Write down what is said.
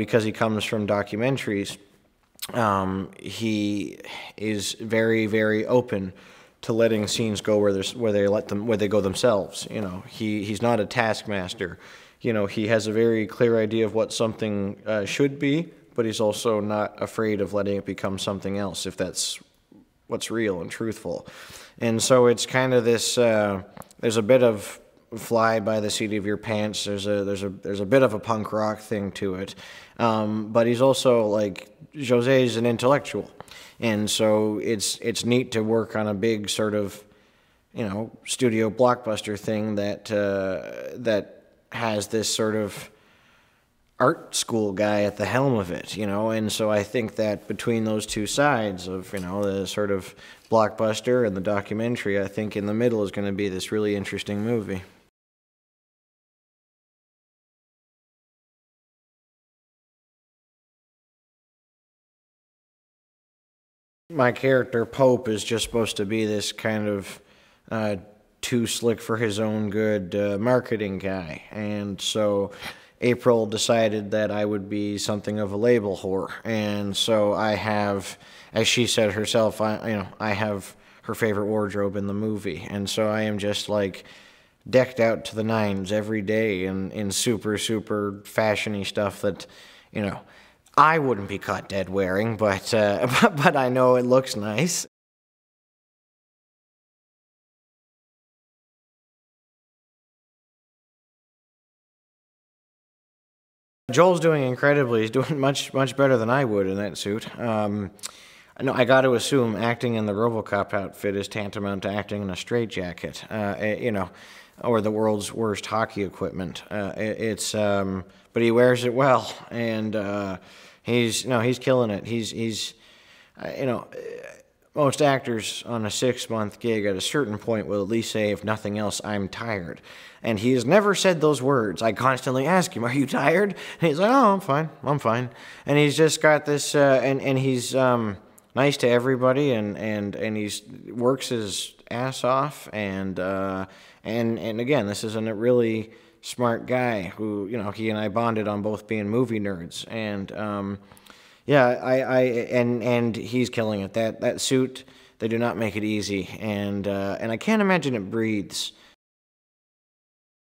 because he comes from documentaries, he is very, very open to letting scenes go where they go themselves. You know, he's not a taskmaster. You know, he has a very clear idea of what something should be, but he's also not afraid of letting it become something else if that's what's real and truthful. And so it's kind of this. There's a bit of fly by the seat of your pants. There's a bit of a punk rock thing to it, but he's also like Jose's an intellectual. And so it's neat to work on a big sort of, you know, studio blockbuster thing that that has this sort of art school guy at the helm of it, you know. And so I think that between those two sides of, you know, the sort of blockbuster and the documentary, I think in the middle is going to be this really interesting movie. My character, Pope, is just supposed to be this kind of too slick for his own good marketing guy. And so April decided that I would be something of a label whore. And so I have, as she said herself, I have her favorite wardrobe in the movie. And so I am just like decked out to the nines every day in super, super fashion-y stuff that, you know, I wouldn't be caught dead wearing, but I know it looks nice. Joel's doing incredibly. He's doing much better than I would in that suit. No, I got to assume acting in the RoboCop outfit is tantamount to acting in a straitjacket, you know, or the world's worst hockey equipment. But he wears it well, and he's killing it. He's you know, most actors on a 6-month gig at a certain point will at least say, if nothing else, I'm tired. And he has never said those words. I constantly ask him, are you tired? And he's like, oh, I'm fine. And he's just got this, and he's nice to everybody, and he works his ass off, and again, this is a really smart guy who, you know, he and I bonded on both being movie nerds, and yeah, and he's killing it. That suit, they do not make it easy, and I can't imagine it breathes.